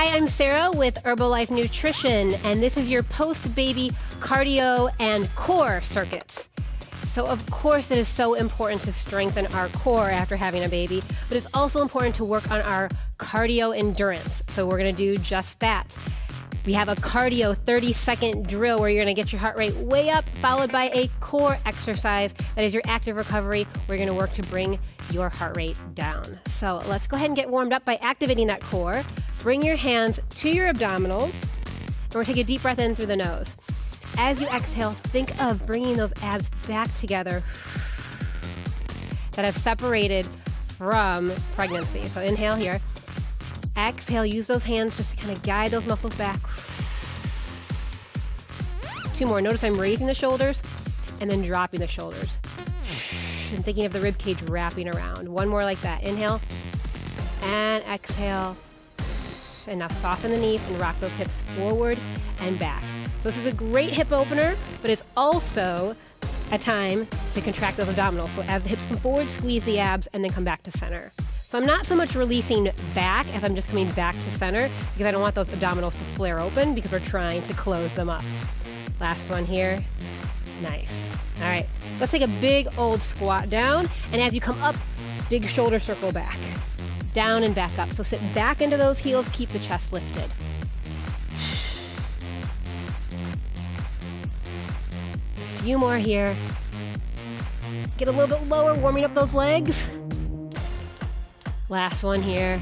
Hi, I'm Sarah with Herbalife Nutrition, and this is your post-baby cardio and core circuit. So of course it is so important to strengthen our core after having a baby, but it's also important to work on our cardio endurance. So we're gonna do just that. We have a cardio 30-second drill where you're gonna get your heart rate way up, followed by a core exercise that is your active recovery. We're gonna work to bring your heart rate down. So let's go ahead and get warmed up by activating that core. Bring your hands to your abdominals, and we're gonna take a deep breath in through the nose. As you exhale, think of bringing those abs back together that have separated from pregnancy. So inhale here. Exhale, use those hands just to kind of guide those muscles back. Two more. Notice I'm raising the shoulders and then dropping the shoulders. I'm thinking of the rib cage wrapping around. One more like that. Inhale and exhale. And now soften the knees and rock those hips forward and back. So this is a great hip opener, but it's also a time to contract those abdominals. So as the hips come forward, squeeze the abs and then come back to center. So I'm not so much releasing back as I'm just coming back to center because I don't want those abdominals to flare open because we're trying to close them up. Last one here. Nice. All right, let's take a big old squat down, and as you come up, big shoulder circle back. Down and back up. So sit back into those heels, keep the chest lifted. A few more here. Get a little bit lower, warming up those legs. Last one here.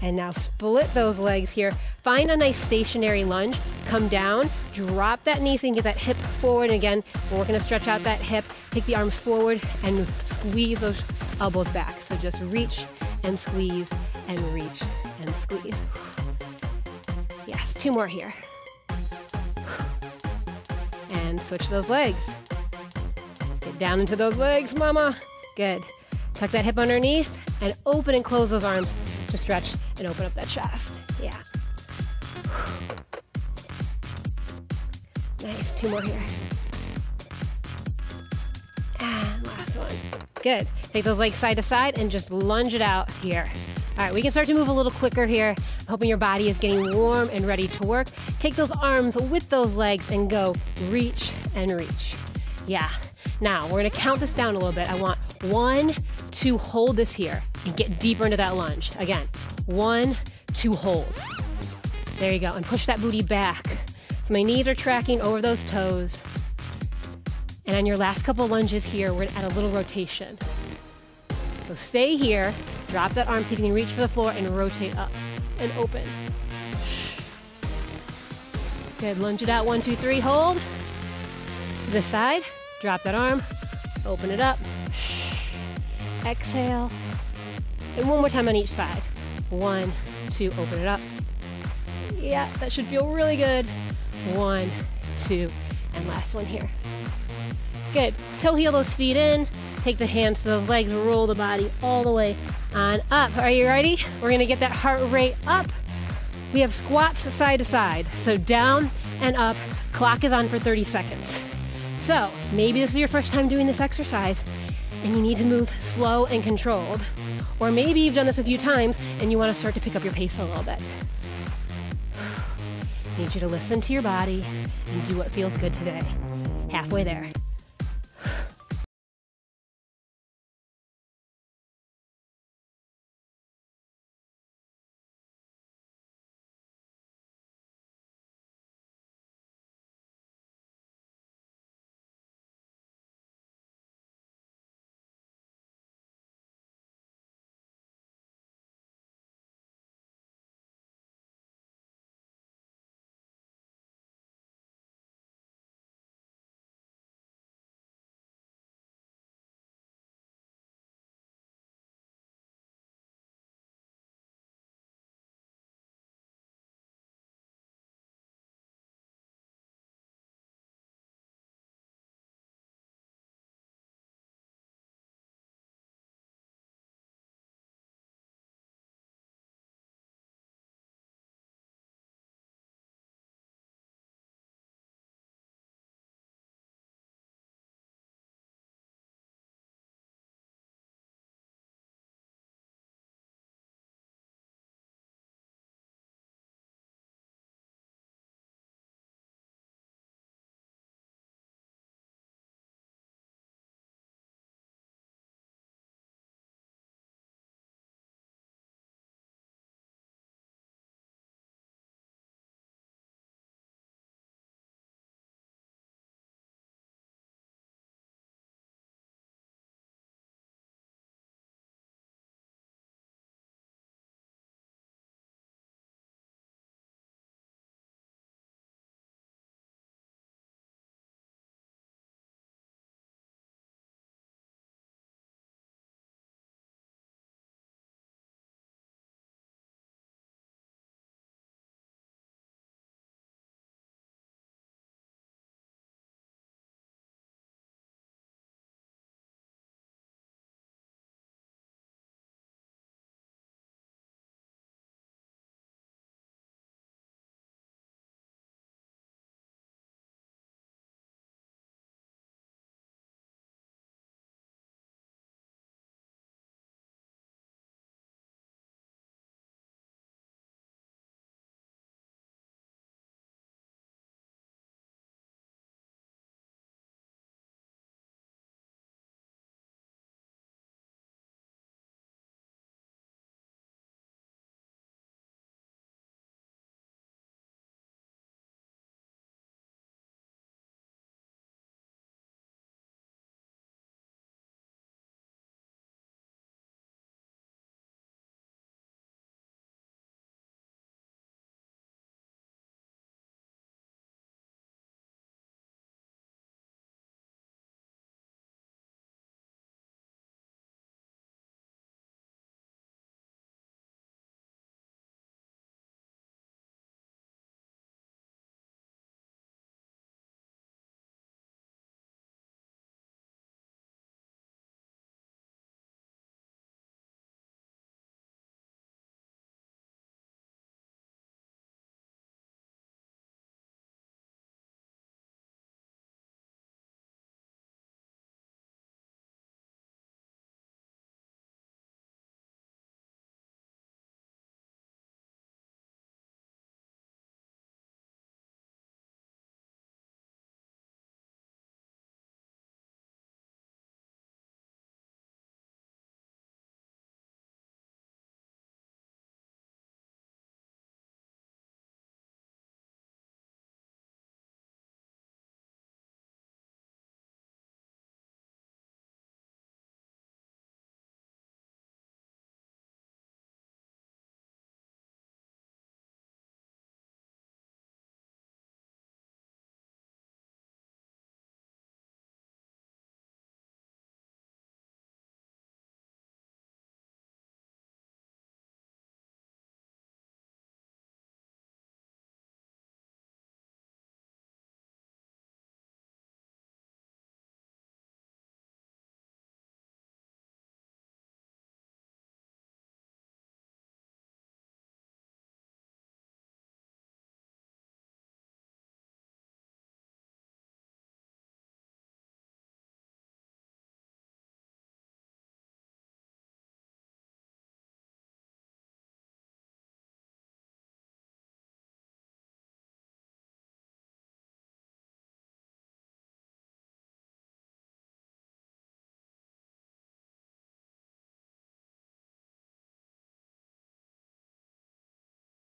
And now split those legs here. Find a nice stationary lunge. Come down, drop that knee so you can get that hip forward. And again, we're going to stretch out that hip. Take the arms forward and squeeze those elbows back. So just reach and squeeze and reach and squeeze. Yes, two more here. And switch those legs. Get down into those legs, mama. Good. Tuck that hip underneath and open and close those arms to stretch and open up that chest. Yeah. Nice, two more here. And last one. Good. Take those legs side to side and just lunge it out here. All right, we can start to move a little quicker here. I'm hoping your body is getting warm and ready to work. Take those arms with those legs and go reach and reach. Yeah. Now, we're going to count this down a little bit. I want 1, 2, hold this here and get deeper into that lunge. Again, 1, 2, hold. There you go. And push that booty back. So my knees are tracking over those toes. And on your last couple lunges here, we're gonna add a little rotation. So stay here, drop that arm so you can reach for the floor and rotate up and open. Good, lunge it out, 1, 2, 3, hold. To the side, drop that arm, open it up. Exhale. And one more time on each side. 1, 2, open it up. Yeah, that should feel really good. 1, 2, and last one here. Good. Toe heel those feet in. Take the hands to those legs. Roll the body all the way on up. Are you ready? We're going to get that heart rate up. We have squats side to side. So down and up. Clock is on for 30 seconds. So maybe this is your first time doing this exercise and you need to move slow and controlled. Or maybe you've done this a few times and you want to start to pick up your pace a little bit. I need you to listen to your body and do what feels good today. Halfway there.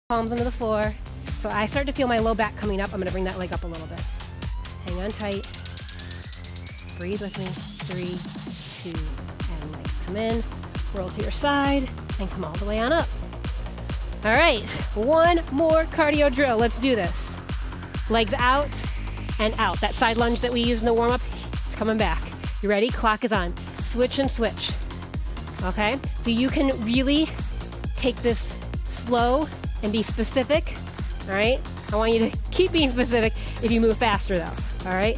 palms under the floor. So I start to feel my low back coming up. I'm gonna bring that leg up a little bit. Hang on tight. Breathe with me. 3, 2, and legs come in. Roll to your side and come all the way on up. All right, one more cardio drill. Let's do this. Legs out and out. That side lunge that we used in the warm-up, it's coming back. You ready? Clock is on. Switch and switch. Okay? So you can really take this slow and be specific. All right? I want you to keep being specific if you move faster though. All right?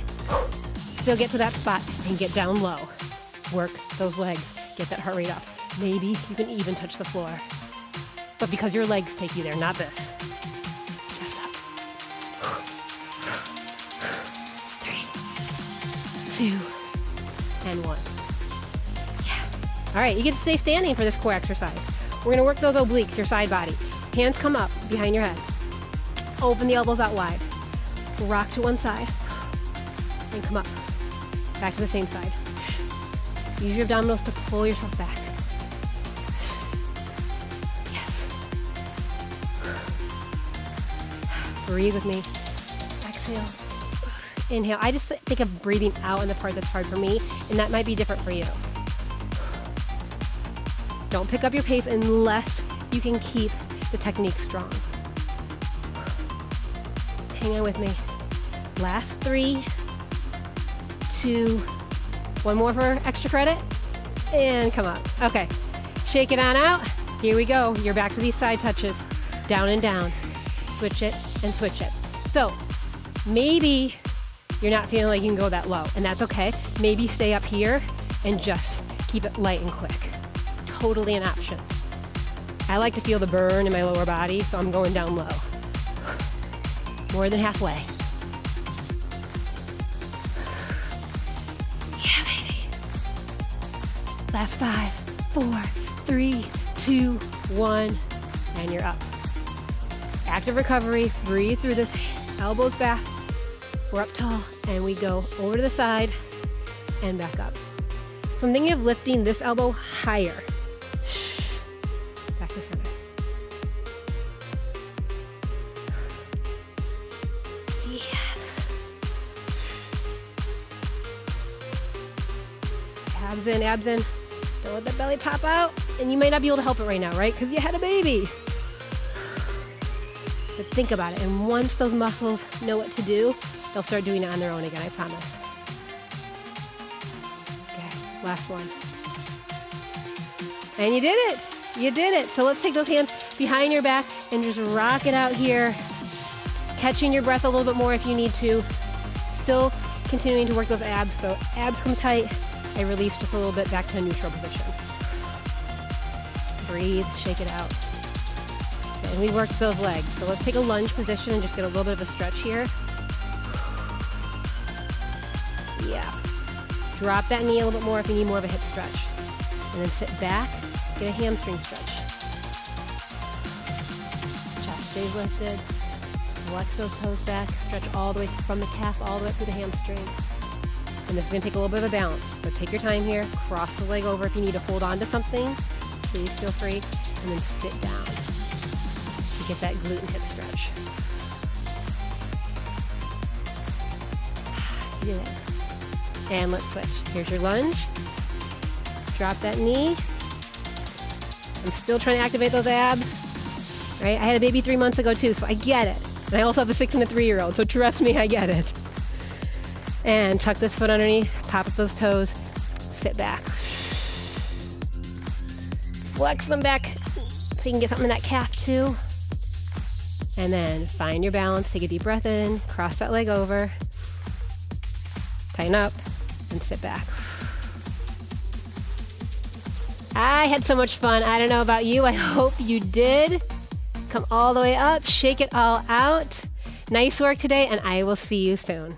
Still get to that spot and get down low. Work those legs. Get that heart rate up. Maybe you can even touch the floor. But because your legs take you there, not this. Chest up. 3, 2, and 1. Yeah. All right, you get to stay standing for this core exercise. We're gonna work those obliques, your side body. Hands come up behind your head. Open the elbows out wide. Rock to one side and come up. Back to the same side. Use your abdominals to pull yourself back. Yes. Breathe with me. Exhale. Inhale. I just think of breathing out in the part that's hard for me, and that might be different for you. Don't pick up your pace unless you can keep the technique strong. Hang on with me. Last 3, 2, one more for extra credit, and come up. Okay, shake it on out. Here we go, you're back to these side touches. Down and down, switch it and switch it. So maybe you're not feeling like you can go that low, and that's okay. Maybe stay up here and just keep it light and quick. Totally an option. I like to feel the burn in my lower body, so I'm going down low. More than halfway. Last 5, 4, 3, 2, 1, and you're up. Active recovery, breathe through this, elbows back, we're up tall, and we go over to the side and back up. So I'm thinking of lifting this elbow higher. Back to center. Abs in, abs in. Don't let that belly pop out. And you may not be able to help it right now, right? Because you had a baby. But think about it. And once those muscles know what to do, they'll start doing it on their own again, I promise. Okay, last one. And you did it. You did it. So let's take those hands behind your back and just rock it out here. Catching your breath a little bit more if you need to. Still continuing to work those abs. So abs come tight. I release just a little bit back to a neutral position. Breathe, shake it out. And we worked those legs. So let's take a lunge position and just get a little bit of a stretch here. Yeah. Drop that knee a little bit more if you need more of a hip stretch. And then sit back, get a hamstring stretch. Chest stays lifted. Flex those toes back. Stretch all the way from the calf all the way through the hamstring. And this is going to take a little bit of a balance. So take your time here. Cross the leg over if you need to hold on to something. Please feel free. And then sit down to get that glute and hip stretch. You did it. And let's switch. Here's your lunge. Drop that knee. I'm still trying to activate those abs. Right? I had a baby 3 months ago too, so I get it. And I also have a 6- and a 3-year-old, so trust me, I get it. And tuck this foot underneath, pop up those toes, sit back. Flex them back so you can get something in that calf too. And then find your balance, take a deep breath in, cross that leg over, tighten up, and sit back. I had so much fun. I don't know about you. I hope you did. Come all the way up, shake it all out. Nice work today, and I will see you soon.